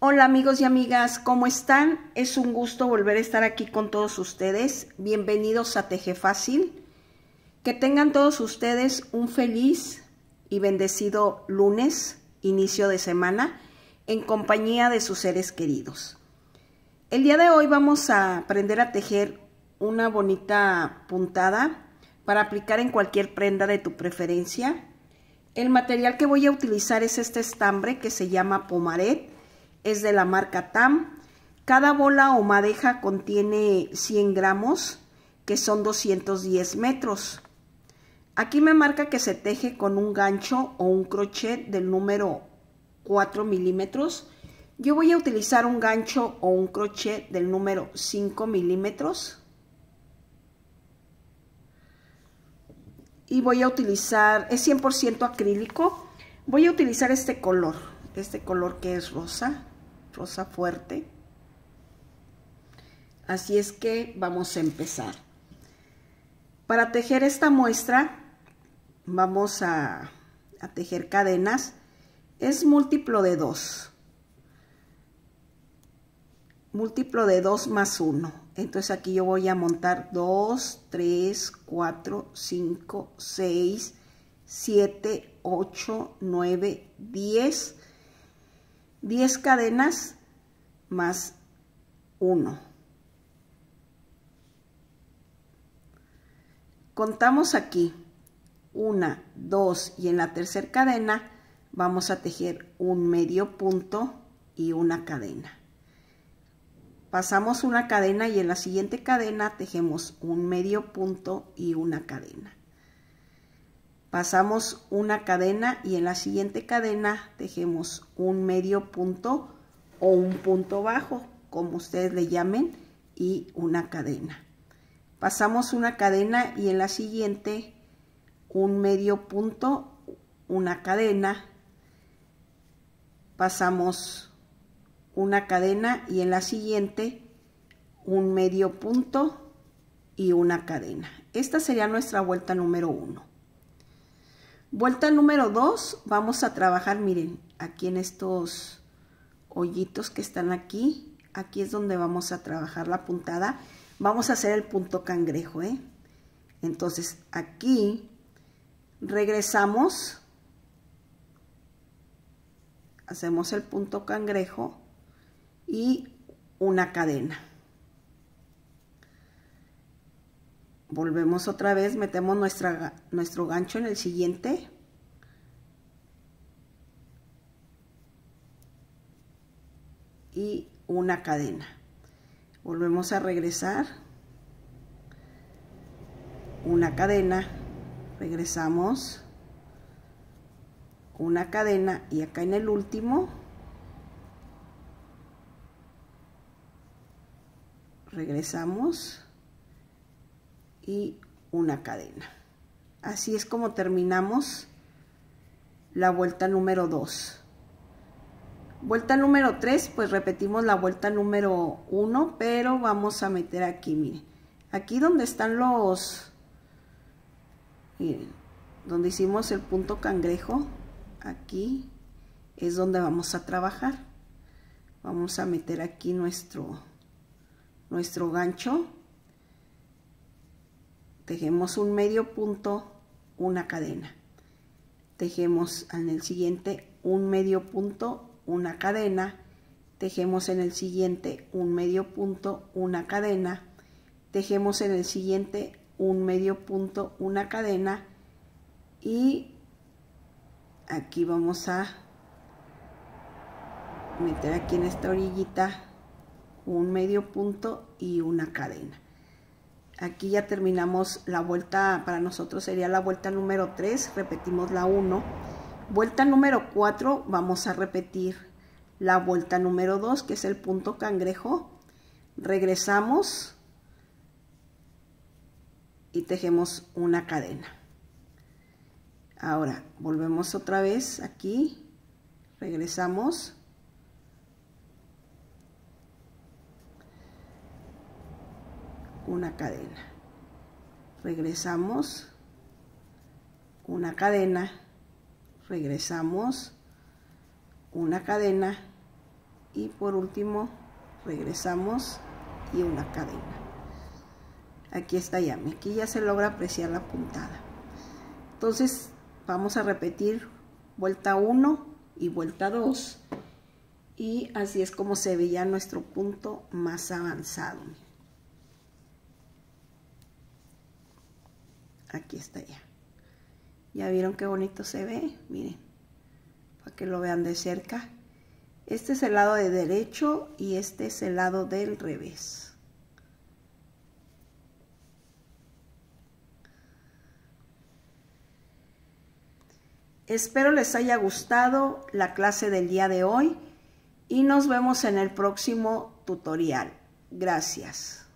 Hola amigos y amigas, ¿cómo están? Es un gusto volver a estar aquí con todos ustedes. Bienvenidos a Teje Fácil. Que tengan todos ustedes un feliz y bendecido lunes, inicio de semana, en compañía de sus seres queridos. El día de hoy vamos a aprender a tejer una bonita puntada para aplicar en cualquier prenda de tu preferencia. El material que voy a utilizar es este estambre que se llama Pomaret. Es de la marca TAM. Cada bola o madeja contiene 100 gramos, que son 210 metros. Aquí me marca que se teje con un gancho o un crochet del número 4 milímetros. Yo voy a utilizar un gancho o un crochet del número 5 milímetros. Y voy a utilizar, es 100% acrílico. Voy a utilizar este color que es rosa fuerte. Así es que vamos a empezar. Para tejer esta muestra vamos a tejer cadenas. Es múltiplo de 2 más 1. Entonces aquí yo voy a montar 2, 3, 4, 5, 6, 7, 8, 9, 10. 10 cadenas más 1. Contamos aquí 1, 2 y en la tercera cadena vamos a tejer un medio punto y una cadena. Pasamos una cadena y en la siguiente cadena tejemos un medio punto y una cadena. Pasamos una cadena y en la siguiente cadena tejemos un medio punto o un punto bajo, como ustedes le llamen, y una cadena. Pasamos una cadena y en la siguiente un medio punto, una cadena. Pasamos una cadena y en la siguiente un medio punto y una cadena. Esta sería nuestra vuelta número 1. Vuelta número 2, vamos a trabajar, miren, aquí en estos hoyitos que están aquí. Aquí es donde vamos a trabajar la puntada. Vamos a hacer el punto cangrejo, ¿eh? Entonces, aquí regresamos. Hacemos el punto cangrejo y una cadena. Volvemos otra vez, metemos nuestro gancho en el siguiente. Y una cadena. Volvemos a regresar. Una cadena. Regresamos. Una cadena. Y acá en el último. Regresamos. Y una cadena. Así es como terminamos la vuelta número 2. Vuelta número 3, pues repetimos la vuelta número 1, pero vamos a meter aquí, miren, aquí donde están los, miren, donde hicimos el punto cangrejo, aquí es donde vamos a trabajar. Vamos a meter aquí nuestro gancho. Tejemos un medio punto, una cadena. Tejemos en el siguiente un medio punto, una cadena. Tejemos en el siguiente un medio punto, una cadena. Tejemos en el siguiente un medio punto, una cadena. Y aquí vamos a meter aquí en esta orillita un medio punto y una cadena. Aquí ya terminamos la vuelta, para nosotros sería la vuelta número 3, repetimos la 1. Vuelta número 4, vamos a repetir la vuelta número 2, que es el punto cangrejo. Regresamos y tejemos una cadena. Ahora, volvemos otra vez aquí, regresamos. Una cadena, regresamos, una cadena, regresamos, una cadena y por último regresamos y una cadena. Aquí está ya, aquí ya se logra apreciar la puntada. Entonces vamos a repetir vuelta 1 y vuelta 2 y así es como se ve ya nuestro punto más avanzado. Aquí está ya. Ya vieron qué bonito se ve, miren, para que lo vean de cerca. Este es el lado de derecho y este es el lado del revés. Espero les haya gustado la clase del día de hoy y nos vemos en el próximo tutorial. Gracias.